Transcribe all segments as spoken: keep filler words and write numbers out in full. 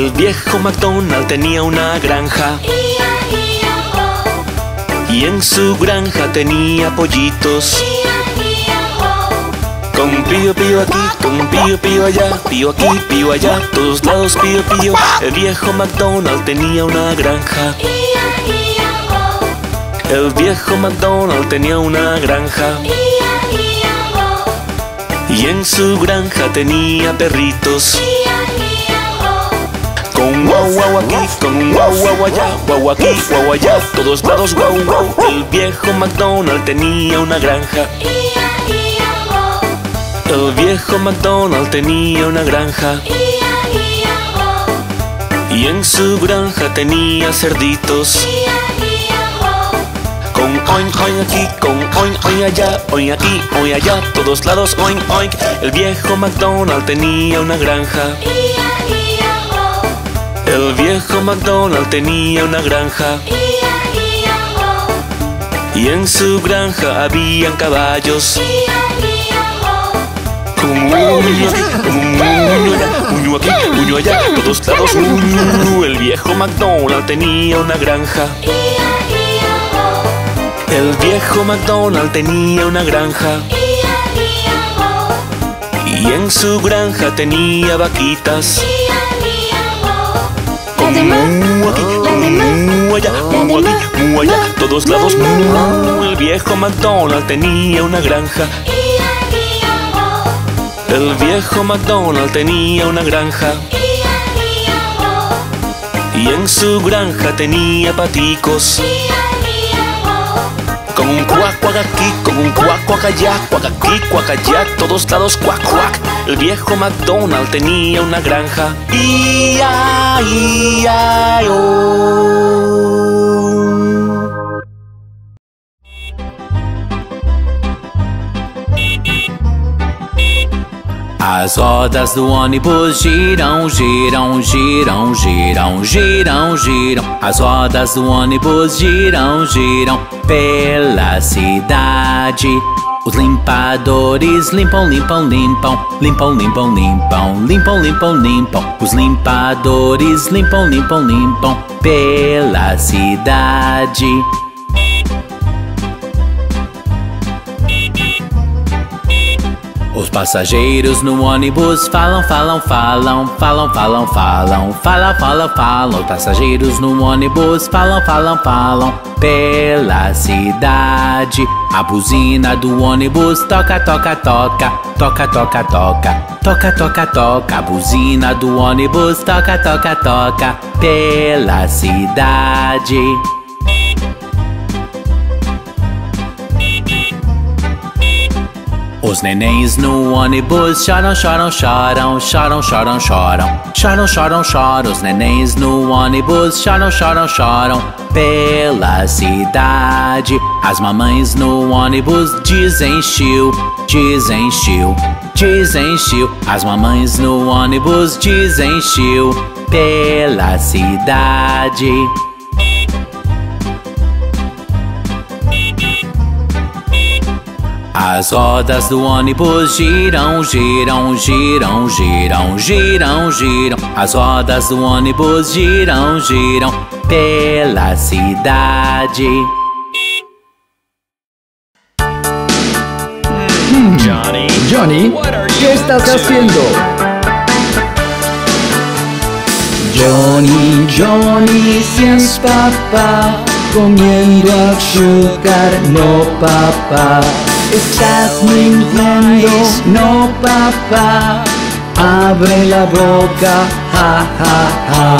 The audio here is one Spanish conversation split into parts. El viejo MacDonald tenía una granja, y en su granja tenía pollitos, con pío pío aquí, con pío pío allá, pío aquí, pío allá, todos lados pío pío. El viejo MacDonald tenía una granja. El viejo MacDonald tenía una granja, y en su granja tenía perritos, con guau guau aquí, con guau guau allá, guau aquí, guau allá, todos lados guau guau. El viejo MacDonald tenía una granja. El viejo MacDonald tenía una granja, y en su granja tenía cerditos, con oink oink aquí, con oink oink allá, oink aquí, oink allá, todos lados oink oink. El viejo MacDonald tenía una granja. El viejo MacDonald tenía una granja, y en su granja habían caballos, con uño aquí, con uño allá, uño allá, todos lados uño. El viejo MacDonald tenía una granja. El viejo MacDonald tenía una granja, y en su granja tenía vaquitas, con mu aquí, mu allá, mu aquí, mu allá, todos lados mu. El viejo MacDonald tenía una granja. El viejo MacDonald tenía una granja, y en su granja tenía paticos, con un cuac cuac aquí, con un cuac cuac allá, cuac aquí, cuac allá, todos lados cuac cuac. El viejo MacDonald tenía una granja. Ia, ia, oh. As rodas do ônibus giram, giram, giram, giram, giram, giram. As rodas do ônibus giram, giram pela cidade. Os limpadores limpam, limpam, limpam, limpam, limpam, limpam, limpam, limpam, limpam. Os limpadores limpam, limpam, limpam pela cidade. Os passageiros no ônibus falam, falam, falam, falam, falam, falam, falam, falam, falam. Os passageiros no ônibus falam, falam, falam pela cidade. A buzina do ônibus toca, toca, toca, toca, toca, toca, toca, toca, toca. A buzina do ônibus toca, toca, toca pela cidade. Os nenéns no ônibus choram, choram, choram, choram, choram, choram, choram, choram, choram. Os nenéns no ônibus choram, choram, choram pela cidade. As mamães no ônibus dizem chiu, dizem chiu, dizem chiu. As mamães no ônibus dizem chiu pela cidade. As rodas do ônibus giram, giram, giram, giram, giram, giram. As rodas do ônibus giram, giram pela cidade. Hmm. Johnny, Johnny, ¿qué estás haciendo? Johnny, Johnny, si es papá, comiendo azúcar, no papá. Estás mintiendo, no papá. Abre la boca, ja ja ja.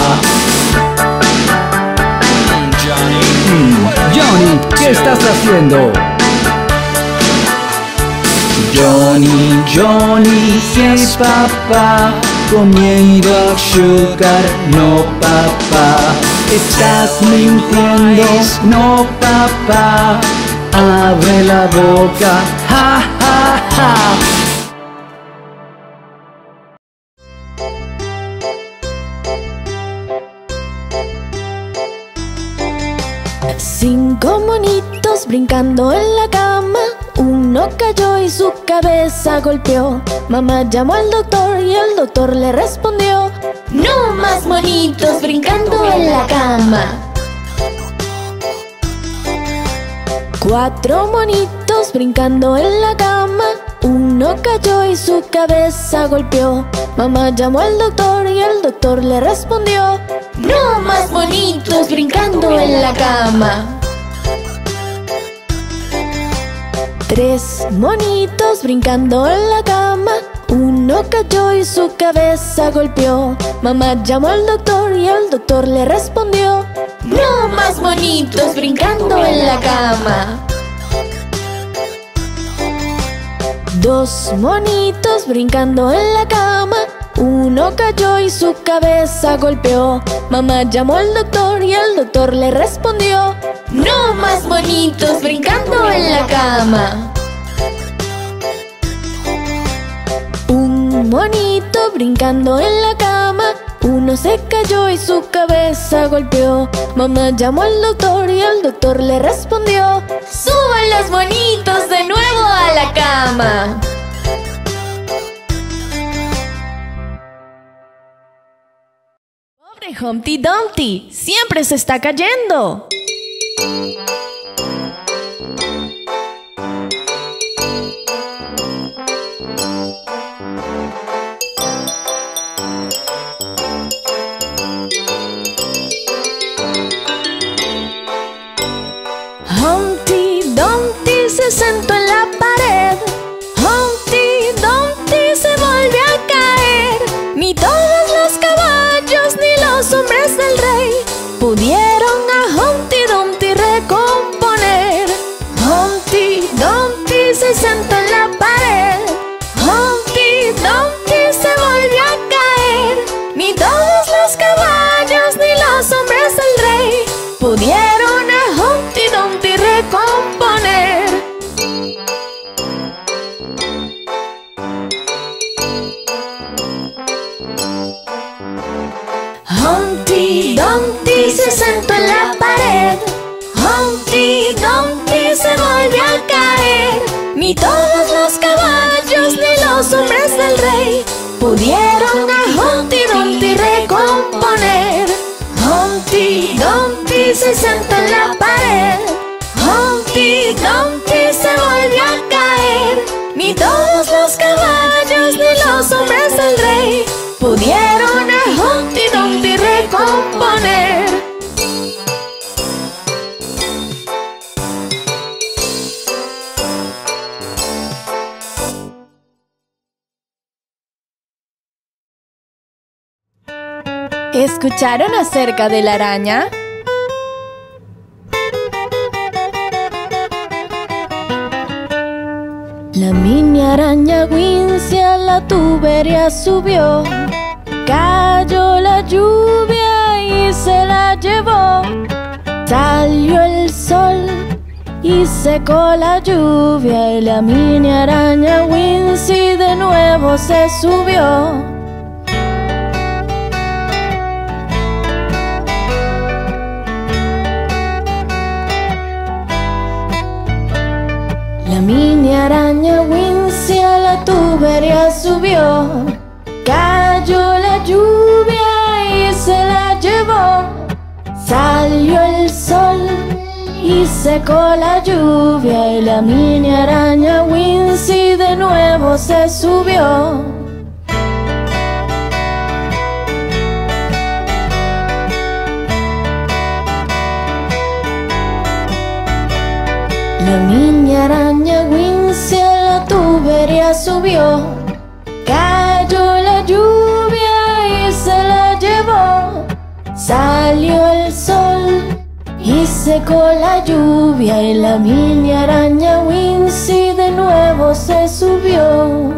Mm, Johnny, ¿qué estás haciendo? Johnny, Johnny, si es papá, comiendo azúcar, no papá. Estás mintiendo, no papá. Abre la boca, ja, ja, ja. Cinco monitos brincando en la cama. Uno cayó y su cabeza golpeó. Mamá llamó al doctor y el doctor le respondió: No más monitos brincando en la cama. Cuatro monitos brincando en la cama. Uno cayó y su cabeza golpeó. Mamá llamó al doctor y el doctor le respondió: no más monitos brincando en la cama. Tres monitos brincando en la cama. Uno cayó y su cabeza golpeó. Mamá llamó al doctor y el doctor le respondió: no más monitos brincando en la cama. Dos monitos brincando en la cama. Uno cayó y su cabeza golpeó. Mamá llamó al doctor y el doctor le respondió: no más monitos brincando en la cama. Un monito brincando en la cama. Uno se cayó y su cabeza golpeó. Mamá llamó al doctor y el doctor le respondió: ¡suban los monitos de nuevo a la cama! ¡Pobre Humpty Dumpty! ¡Siempre se está cayendo! Se sentó en la pared. Humpty Dumpty se volvió a caer. Ni todos los caballos ni los hombres del rey pudieron a Humpty Dumpty recomponer. Humpty Dumpty se sentó en la pared. Humpty Dumpty se volvió a caer. Ni todos los caballos ni los hombres del rey pudieron a Humpty Dumpty recomponer. Humpty Dumpty se sentó en la pared. Humpty Dumpty se volvió a caer. Ni todos los caballos ni los hombres del rey pudieron a Humpty Dumpty recomponer. Humpty Dumpty se sentó en la pared. Humpty Dumpty se volvió a caer. Ni todos los caballos ni los hombres del rey pudieron a Humpty Dumpty recomponer. ¿Escucharon acerca de la araña? La mini araña Wincy a la tubería subió. Cayó la lluvia y se la llevó. Salió el sol y secó la lluvia. Y la mini araña Wincy de nuevo se subió. La mini araña Wincy a la tubería subió. Cayó la lluvia y se la llevó. Salió el sol y secó la lluvia. Y la mini araña Wincy de nuevo se subió. La mini araña Wincy a la tubería subió. Cayó la lluvia y se la llevó. Salió el sol y secó la lluvia. Y la mini araña Wincy de nuevo se subió.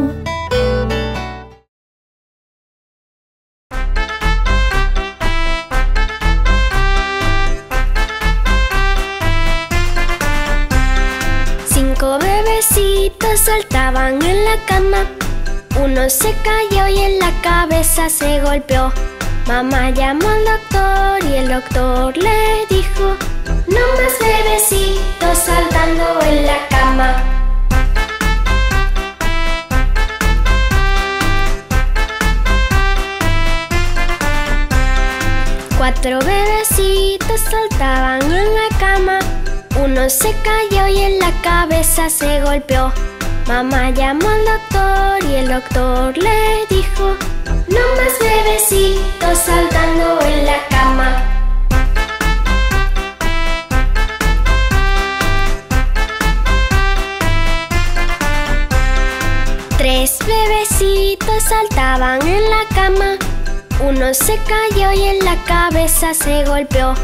Saltaban en la cama. Uno se cayó y en la cabeza se golpeó. Mamá llamó al doctor y el doctor le dijo: no más bebecitos saltando en la cama. Cuatro bebecitos saltaban en la cama. Uno se cayó y en la cabeza se golpeó. Mamá llamó al doctor y el doctor le dijo: no más bebecitos saltando en la cama. Tres bebecitos saltaban en la cama. Uno se cayó y en la cabeza se golpeó.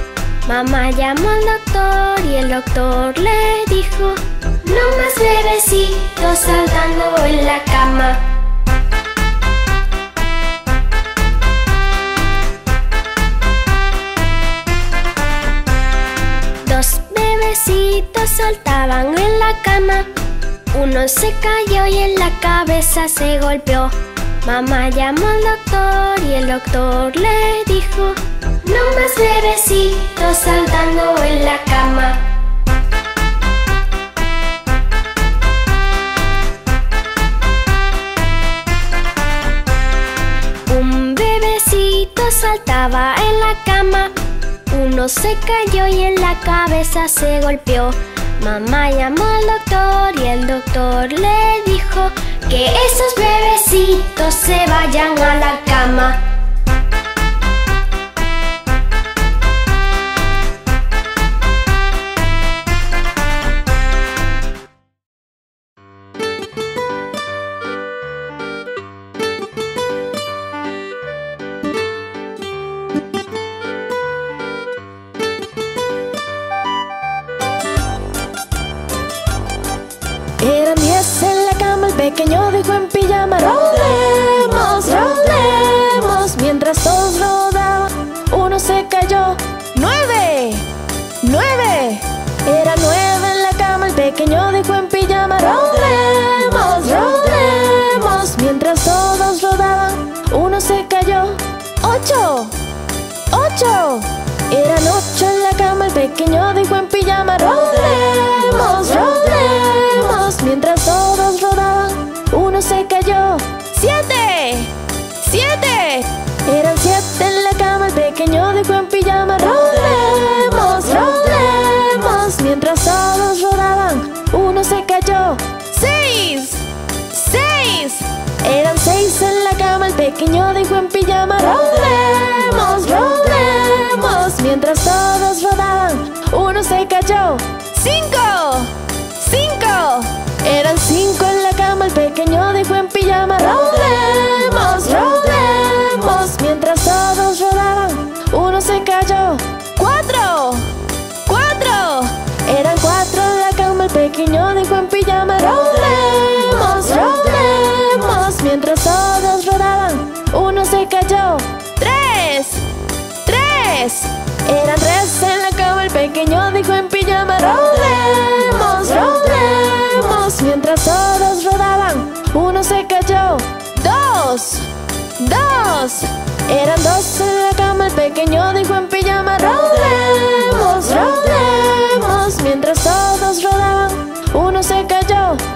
Mamá llamó al doctor y el doctor le dijo: no más bebecitos saltando en la cama. Dos bebecitos saltaban en la cama. Uno se cayó y en la cabeza se golpeó. Mamá llamó al doctor y el doctor le dijo: no más bebecitos saltando en la cama. Un bebecito saltaba en la cama. Uno se cayó y en la cabeza se golpeó. Mamá llamó al doctor y el doctor le dijo que esos bebecitos se vayan a la cama. Pequeño dijo en pijama: rodemos, rodemos. Mientras todos rodaban, uno se cayó. ¡Nueve! ¡Nueve! Era nueve en la cama. El pequeño dijo en pijama: rodemos, rodemos. Mientras todos rodaban, uno se cayó. ¡Ocho! ¡Ocho! Eran ocho en la cama. El pequeño dijo en pijama: rodemos, rodemos. Mientras todos rodaban, uno se cayó. ¡Siete! ¡Siete! Eran siete en la cama. El pequeño dijo en pijama: rodemos, rodemos. Mientras todos rodaban, uno se cayó. ¡Seis! ¡Seis! Eran seis en la cama. El pequeño dijo en pijama: rodemos, rodemos. Mientras todos rodaban, uno se cayó. ¡Cinco! ¡Cinco! Eran cinco en la cama. El pequeño dijo en pijama: rodemos, rodemos. Mientras todos rodaban, uno se cayó. ¡Cuatro! ¡Cuatro! Eran cuatro en la cama. El pequeño dijo en pijama: rodemos, rodemos. Mientras todos rodaban, uno se cayó. ¡Tres! ¡Tres! Eran tres en la cama. El pequeño dijo en pijama: rodemos, rodemos. Mientras todos rodaban, uno se cayó. ¡Dos! ¡Dos! Eran dos en la cama. El pequeño dijo en pijama: rodemos, rodemos. Mientras todos rodaban, uno se cayó.